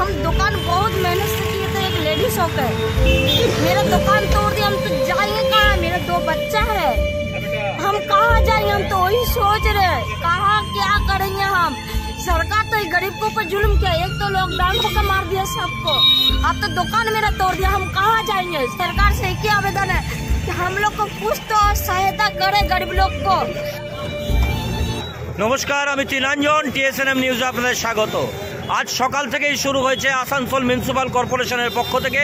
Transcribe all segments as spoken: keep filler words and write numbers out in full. हम दुकान बहुत मेहनत से किए थे, एक लेडीज होकर मेरा दुकान तोड़ दिया। हम तो जाएंगे कहाँ, मेरा दो बच्चा है, हम कहाँ जाएंगे? हम तो वही सोच रहे हैं, कहाँ क्या करेंगे हम। सरकार तो गरीब को ऊपर जुल्म किया, एक तो लॉकडाउन होकर मार दिया सबको, अब तो दुकान मेरा तोड़ दिया, हम कहाँ जाएंगे? सरकार से एक ही आवेदन है कि हम लोग को कुछ तो सहायता करे गरीब लोग को। नमस्कार, आमी तिलांजन, टीएसएनएम न्यूज़ आपनादेर स्वागत। आज सकाल থেকেই শুরু হয়েছে আসানসোল মিউনিসিপাল কর্পোরেশনের পক্ষ থেকে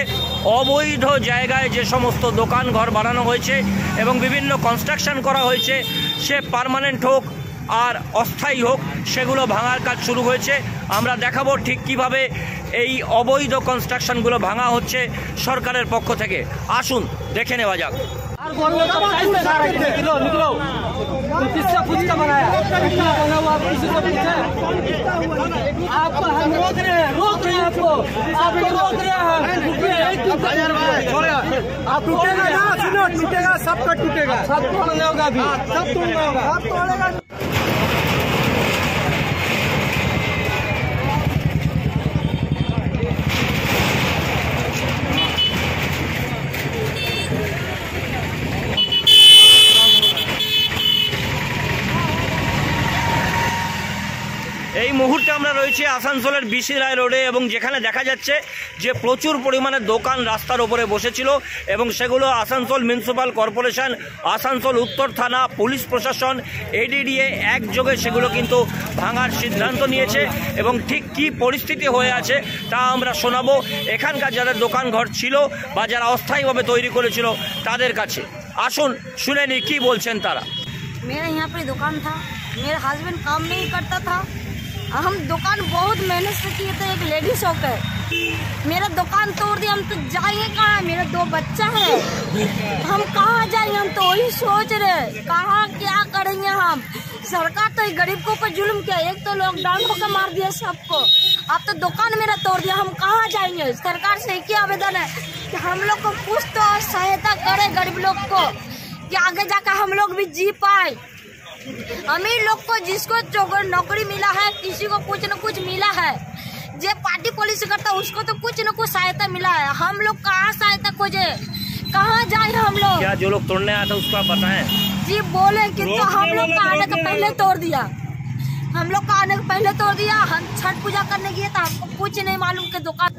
অবৈধ জায়গায় যে সমস্ত দোকান ঘর বানানো হয়েছে এবং বিভিন্ন কনস্ট্রাকশন করা হয়েছে, সে পার্মানেন্ট হোক আর অস্থায়ী হোক, সেগুলো ভাঙার কাজ শুরু হয়েছে। আমরা দেখাবো ঠিক কিভাবে এই অবৈধ কনস্ট্রাকশনগুলো ভাঙা হচ্ছে সরকারের পক্ষ থেকে। আসুন দেখে নেওয়া যাক। किसका फुचका बनाया? कितना बना हुआ आप किसी को पूछा? आप हम रोक रहे हैं, रोक रहे हैं आपको, आप रोक रहे हैं। आप टूटेगा ना, सुनो, टूटेगा, सबका टूटेगा, सब तोड़ना होगा अभी, सब तोड़ना होगा, आप तोड़ेगा। এই মুহূর্তে আমরা রয়েছি আসানসোলের বিসি রায় রোডে এবং যেখানে দেখা যাচ্ছে যে প্রচুর পরিমাণে দোকান রাস্তার ওপরে বসেছিল এবং সেগুলো আসানসোল মিউনিসিপাল কর্পোরেশন, আসানসোল উত্তর থানা, পুলিশ প্রশাসন, এডিডিএ একযোগে সেগুলো কিন্তু ভাঙার সিদ্ধান্ত নিয়েছে এবং ঠিক কী পরিস্থিতি হয়ে আছে তা আমরা শোনাবো এখানকার যারা দোকানঘর ছিল বা যারা অস্থায়ীভাবে তৈরি করেছিল তাদের কাছে। আসুন শুনে নিই কী বলছেন তারা। মেরা यहाँ पे দোকান था, मेरा हस्बैंड काम नहीं करता था। हम दुकान बहुत मेहनत से किए थे, एक लेडीज होकर मेरा दुकान तोड़ दिया। हम तो जाएंगे कहाँ, मेरा दो बच्चा है, हम कहाँ जाएंगे? हम तो वही सोच रहे हैं, कहाँ क्या करेंगे हम। सरकार तो गरीब को ऊपर जुल्म किया, एक तो लॉकडाउन होकर मार दिया सबको, अब तो दुकान मेरा तोड़ दिया, हम कहाँ जाएंगे? सरकार से एक ही आवेदन है कि हम लोग को कुछ तो सहायता करे गरीब लोग को, कि आगे जाकर हम लोग भी जी पाए। अमीर लोग को जिसको जो नौकरी मिला है, किसी को कुछ न कुछ मिला है, जो पार्टी पॉलिसी करता है उसको तो कुछ न कुछ सहायता मिला है। हम लोग कहाँ सहायता खोजे, कहाँ जाए हम लोग? क्या जो लोग तोड़ने आया था उसको आप बताएं? जी बोले कि तो हम लोग का आने का पहले तोड़ दिया, हम लोग का आने का पहले तोड़ दिया। हम छठ पूजा करने गए तो हमको कुछ नहीं मालूम के दुकान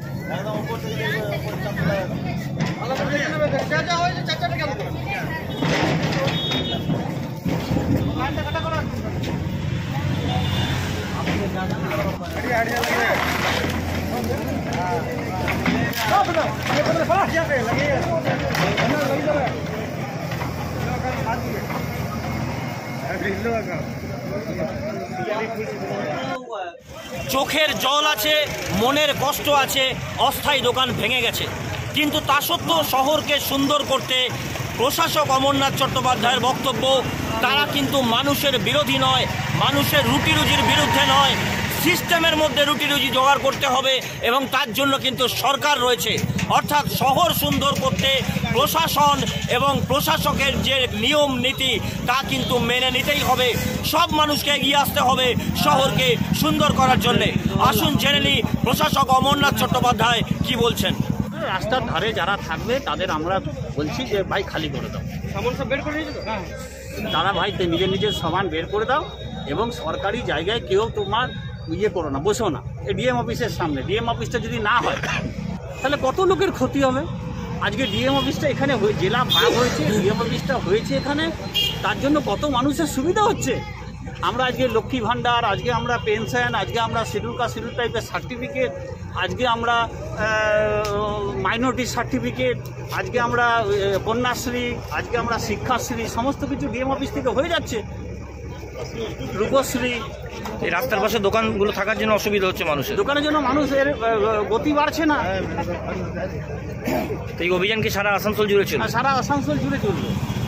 চোখের জল আছে, মনের কষ্ট আছে, অস্থায়ী দোকান ভেঙে গেছে, কিন্তু তা সত্ত্বেও শহরকে সুন্দর করতে প্রশাসক অমরনাথ চট্টোপাধ্যায়ের বক্তব্য, তারা কিন্তু মানুষের বিরোধী নয়, মানুষের রুটি রুজির বিরুদ্ধে নয়, সিস্টেমের মধ্যে রুটি রুজি জোগাড় করতে হবে এবং তার জন্য কিন্তু সরকার রয়েছে। অর্থাৎ শহর সুন্দর করতে প্রশাসন এবং প্রশাসকের যে নিয়ম নীতি তা কিন্তু মেনে নিতেই হবে, সব মানুষকে এগিয়ে আসতে হবে শহরকে সুন্দর করার জন্যে। আসুন জেনে নিই প্রশাসক অমরনাথ চট্টোপাধ্যায় কি বলছেন। রাস্তার ধারে যারা থাকবে তাদের আমরা বলছি যে ভাই খালি করে দাও, সামান সব বের করে নিয়ে যাও, তারা ভাই নিজের নিজের সামান বের করে দাও এবং সরকারি জায়গায় কেউ তোমার ইয়ে করো না, বসো না। এই ডিএম অফিসের সামনে ডিএম অফিসটা যদি না হয় তাহলে কত লোকের ক্ষতি হবে। আজকে ডিএম অফিসটা এখানে জেলা ভাগ হয়েছে, ডিএম অফিসটা হয়েছে এখানে, তার জন্য কত মানুষের সুবিধা হচ্ছে। আমরা আজকে লক্ষ্মী ভাণ্ডার, আজকে আমরা পেনশন, আজকে আমরা শিডিউল কাস্ট শিডিউল টাইপের সার্টিফিকেট, আজকে আমরা মাইনরিটি সার্টিফিকেট, আজকে আমরা কন্যাশ্রী, আজকে আমরা শিক্ষাশ্রী, সমস্ত কিছু ডিএম অফিস থেকে হয়ে যাচ্ছে, রূপশ্রী। এই রাস্তার পাশে দোকানগুলো থাকার জন্য অসুবিধা হচ্ছে মানুষের, দোকানের জন্য মানুষের গতি বাড়ছে না। এই অভিযান কি সারা আসানসোল জুড়ে চলবে? সারা আসানসোল জুড়ে চলবে।